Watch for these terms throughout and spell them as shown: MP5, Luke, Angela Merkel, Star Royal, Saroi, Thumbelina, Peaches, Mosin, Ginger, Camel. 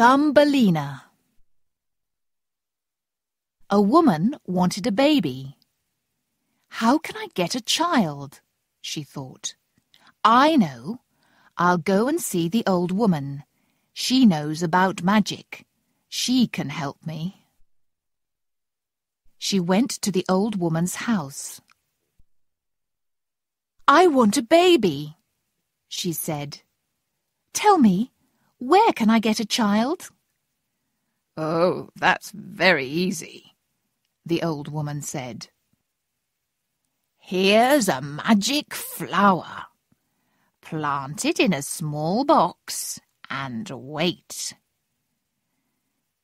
Thumbelina. A woman wanted a baby. How can I get a child? She thought. I know. I'll go and see the old woman. She knows about magic. She can help me. She went to the old woman's house. I want a baby, she said. Tell me, where can I get a child? Oh, that's very easy, the old woman said. Here's a magic flower. Plant it in a small box and wait.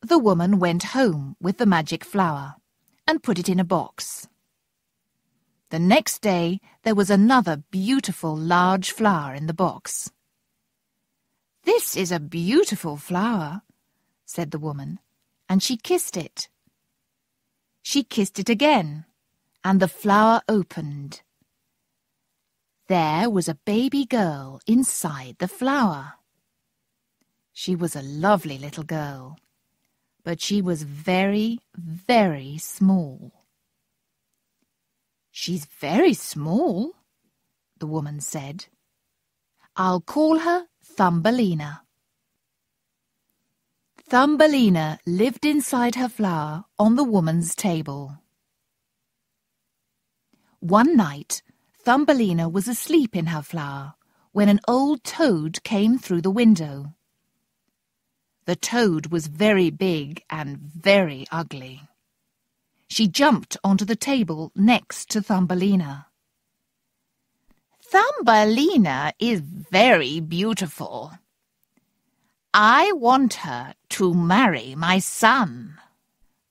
The woman went home with the magic flower and put it in a box. The next day there was another beautiful large flower in the box. This is a beautiful flower, said the woman, and she kissed it. She kissed it again, and the flower opened. There was a baby girl inside the flower. She was a lovely little girl, but she was very, very small. She's very small, the woman said. I'll call her Thumbelina. Thumbelina lived inside her flower on the woman's table. One night, Thumbelina was asleep in her flower when an old toad came through the window. The toad was very big and very ugly. She jumped onto the table next to Thumbelina. Thumbelina is very beautiful. I want her to marry my son,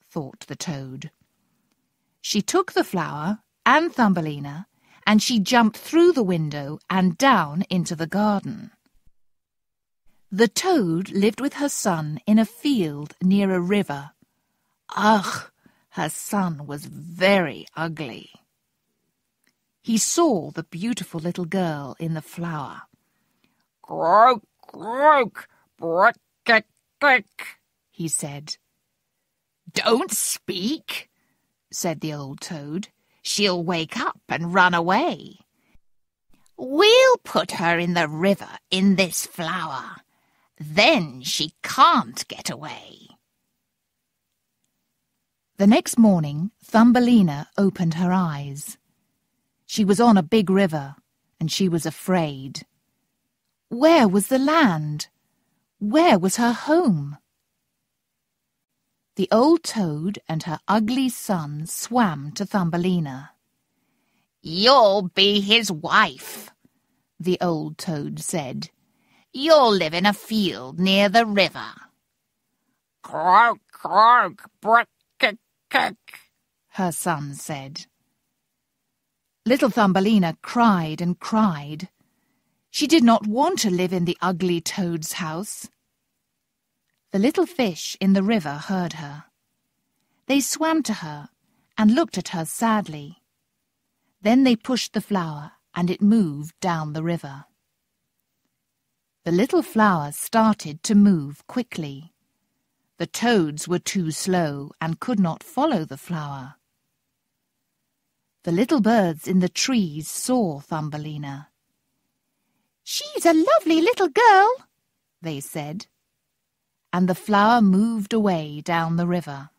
thought the toad. She took the flower and Thumbelina, and she jumped through the window and down into the garden. The toad lived with her son in a field near a river. Ugh, her son was very ugly. He saw the beautiful little girl in the flower. Croak, croak, brook, crick, he said. Don't speak, said the old toad. She'll wake up and run away. We'll put her in the river in this flower. Then she can't get away. The next morning, Thumbelina opened her eyes. She was on a big river, and she was afraid. Where was the land? Where was her home? The old toad and her ugly son swam to Thumbelina. You'll be his wife, the old toad said. You'll live in a field near the river. Croak, croak, brook, crick, crick, her son said. Little Thumbelina cried and cried. She did not want to live in the ugly toad's house. The little fish in the river heard her. They swam to her and looked at her sadly. Then they pushed the flower and it moved down the river. The little flower started to move quickly. The toads were too slow and could not follow the flower. The little birds in the trees saw Thumbelina. She's a lovely little girl, they said. And the flower moved away down the river.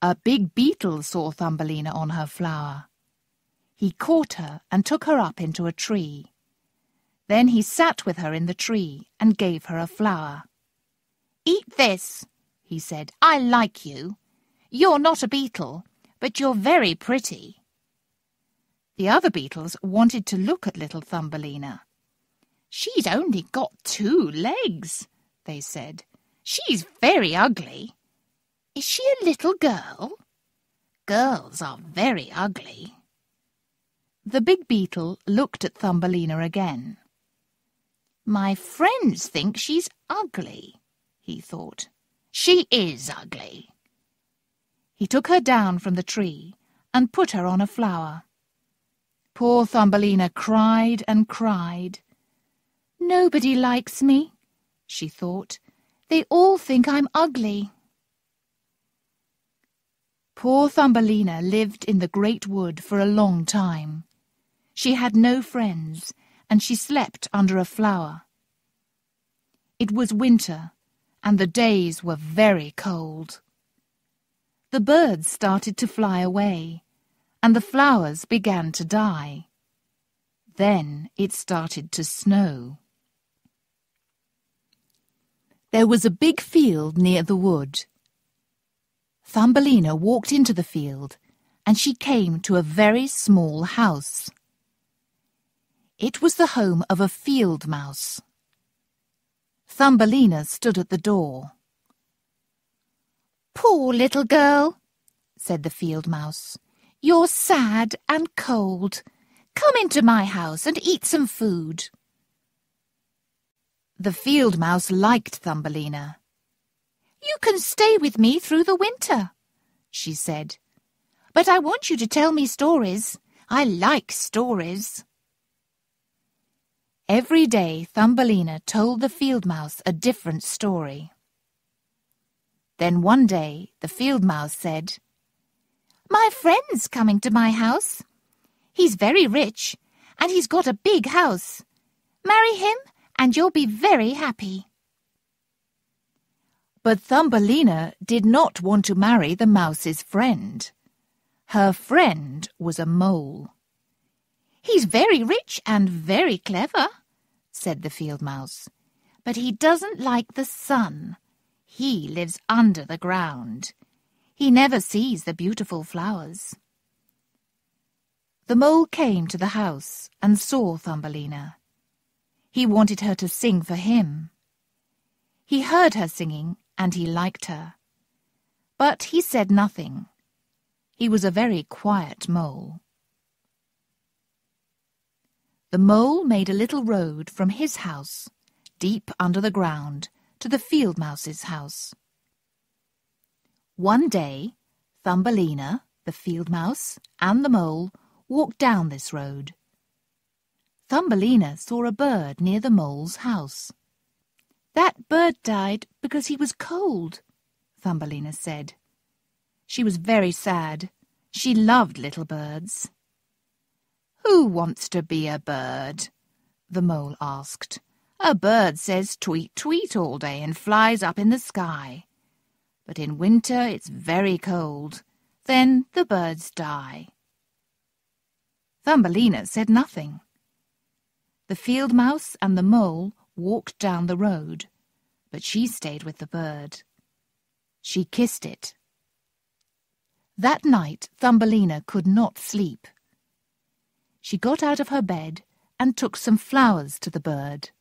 A big beetle saw Thumbelina on her flower. He caught her and took her up into a tree. Then he sat with her in the tree and gave her a flower. Eat this, he said. I like you. You're not a beetle, but you're very pretty. The other beetles wanted to look at little Thumbelina. She's only got two legs, they said. She's very ugly. Is she a little girl? Girls are very ugly. The big beetle looked at Thumbelina again. My friends think she's ugly, he thought. She is ugly. He took her down from the tree and put her on a flower. Poor Thumbelina cried and cried. Nobody likes me, she thought. They all think I'm ugly." Poor Thumbelina lived in the great wood for a long time. She had no friends, and she slept under a flower. It was winter, and the days were very cold. The birds started to fly away, and the flowers began to die. Then it started to snow. There was a big field near the wood. Thumbelina walked into the field, and she came to a very small house. It was the home of a field mouse. Thumbelina stood at the door. "Poor little girl," said the field mouse. "You're sad and cold. Come into my house and eat some food." The field mouse liked Thumbelina. "You can stay with me through the winter," she said. "But I want you to tell me stories. I like stories." Every day Thumbelina told the field mouse a different story. Then one day the field mouse said, "My friend's coming to my house. He's very rich, and he's got a big house. Marry him, and you'll be very happy." But Thumbelina did not want to marry the mouse's friend. Her friend was a mole. "He's very rich and very clever," said the field mouse, "but he doesn't like the sun. He lives under the ground. He never sees the beautiful flowers." The mole came to the house and saw Thumbelina. He wanted her to sing for him. He heard her singing and he liked her. But he said nothing. He was a very quiet mole. The mole made a little road from his house, deep under the ground, to the field mouse's house. One day, Thumbelina, the field mouse, and the mole walked down this road. Thumbelina saw a bird near the mole's house. "That bird died because he was cold," Thumbelina said. She was very sad. She loved little birds. "Who wants to be a bird?" the mole asked. "A bird says tweet, tweet all day and flies up in the sky. But in winter it's very cold. Then the birds die." Thumbelina said nothing. The field mouse and the mole walked down the road, but she stayed with the bird. She kissed it. That night Thumbelina could not sleep. She got out of her bed and took some flowers to the bird.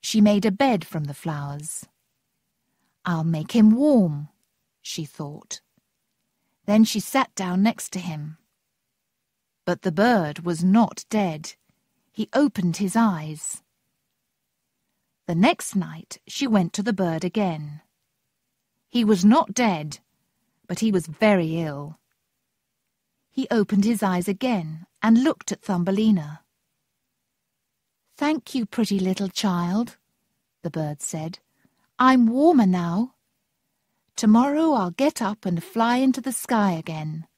She made a bed from the flowers. "I'll make him warm," she thought. Then she sat down next to him. But the bird was not dead. He opened his eyes. The next night she went to the bird again. He was not dead, but he was very ill. He opened his eyes again and looked at Thumbelina. "Thank you, pretty little child," the bird said. "I'm warmer now. Tomorrow I'll get up and fly into the sky again."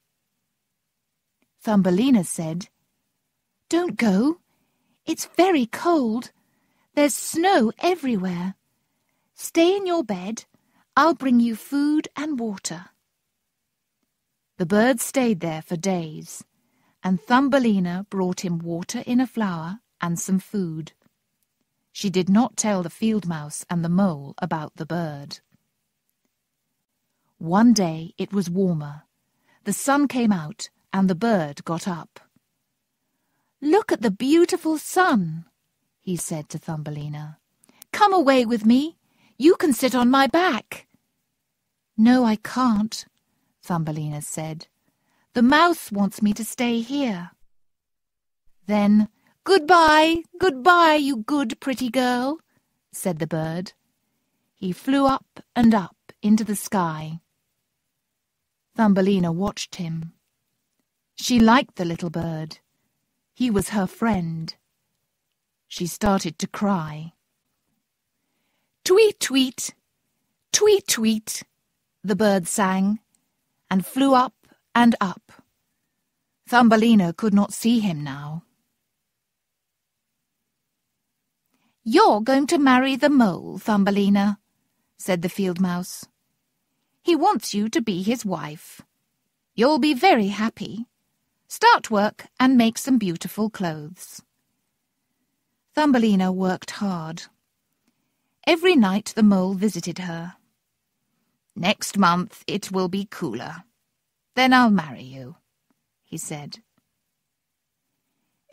Thumbelina said, "Don't go. It's very cold. There's snow everywhere. Stay in your bed. I'll bring you food and water." The bird stayed there for days, and Thumbelina brought him water in a flower and some food. She did not tell the field mouse and the mole about the bird. One day it was warmer. The sun came out and the bird got up. "Look at the beautiful sun," he said to Thumbelina. "Come away with me. You can sit on my back." "No, I can't," Thumbelina said. "The mouse wants me to stay here." Then, "Goodbye, goodbye, you good pretty girl," said the bird. He flew up and up into the sky. Thumbelina watched him. She liked the little bird. He was her friend. She started to cry. Tweet, tweet, tweet, tweet, the bird sang, and flew up and up. Thumbelina could not see him now. "You're going to marry the mole, Thumbelina," said the field mouse. "He wants you to be his wife. You'll be very happy. Start work and make some beautiful clothes." Thumbelina worked hard. Every night the mole visited her. "Next month it will be cooler. Then I'll marry you," he said.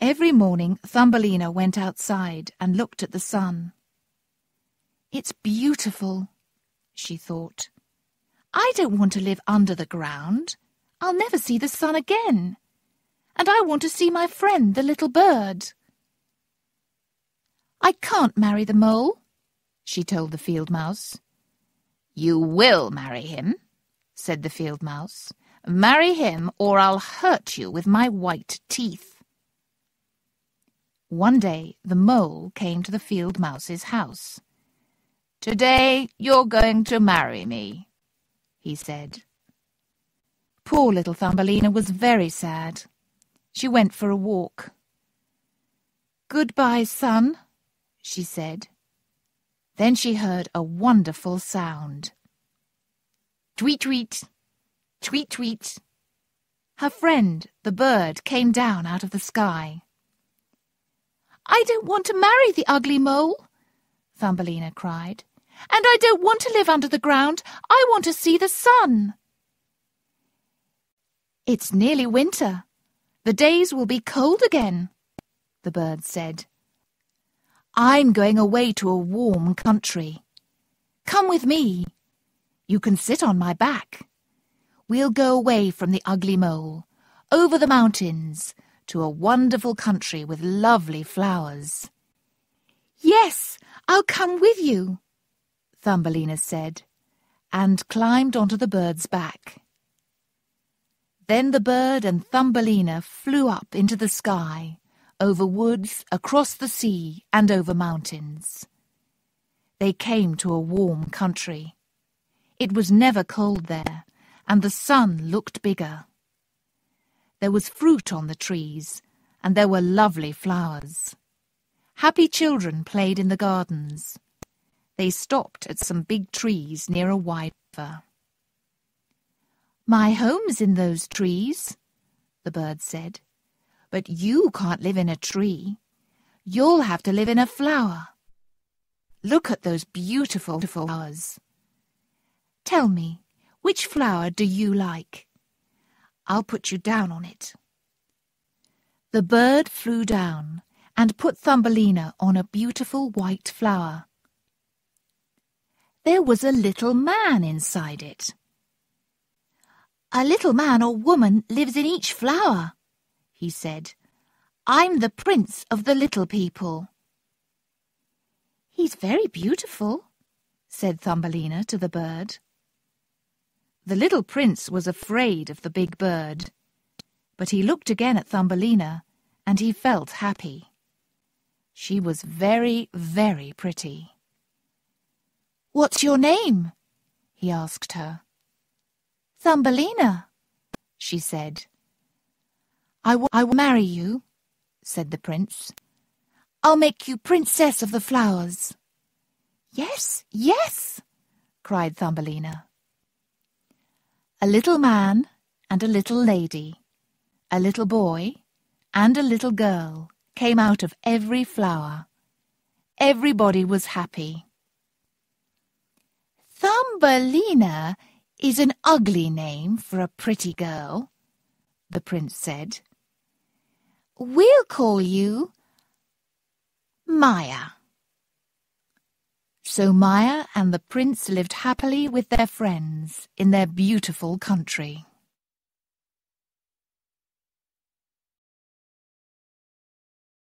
Every morning Thumbelina went outside and looked at the sun. "It's beautiful," she thought. "I don't want to live under the ground. I'll never see the sun again. And I want to see my friend, the little bird." "I can't marry the mole," she told the field mouse. "You will marry him," said the field mouse. "Marry him or I'll hurt you with my white teeth." One day the mole came to the field mouse's house. "Today you're going to marry me," he said. Poor little Thumbelina was very sad. She went for a walk. "Goodbye, sun," she said. Then she heard a wonderful sound. Tweet, tweet, tweet, tweet. Her friend, the bird, came down out of the sky. "I don't want to marry the ugly mole," Thumbelina cried. "And I don't want to live under the ground. I want to see the sun." "It's nearly winter. The days will be cold again," the bird said. "I'm going away to a warm country. Come with me. You can sit on my back. We'll go away from the ugly mole, over the mountains, to a wonderful country with lovely flowers." "Yes, I'll come with you," Thumbelina said, and climbed onto the bird's back. Then the bird and Thumbelina flew up into the sky, over woods, across the sea, and over mountains. They came to a warm country. It was never cold there, and the sun looked bigger. There was fruit on the trees, and there were lovely flowers. Happy children played in the gardens. They stopped at some big trees near a wide river. "My home's in those trees," the bird said. "But you can't live in a tree. You'll have to live in a flower. Look at those beautiful flowers. Tell me, which flower do you like? I'll put you down on it." The bird flew down and put Thumbelina on a beautiful white flower. There was a little man inside it. "A little man or woman lives in each flower," he said. "I'm the prince of the little people." "He's very beautiful," said Thumbelina to the bird. The little prince was afraid of the big bird, but he looked again at Thumbelina and he felt happy. She was very, very pretty. "What's your name?" he asked her. "Thumbelina," she said. "I will marry you," said the prince. "I'll make you princess of the flowers." "Yes, yes," cried Thumbelina. A little man and a little lady, a little boy and a little girl came out of every flower. Everybody was happy. "Thumbelina is an ugly name for a pretty girl," the prince said. "We'll call you Maya." So Maya and the prince lived happily with their friends in their beautiful country.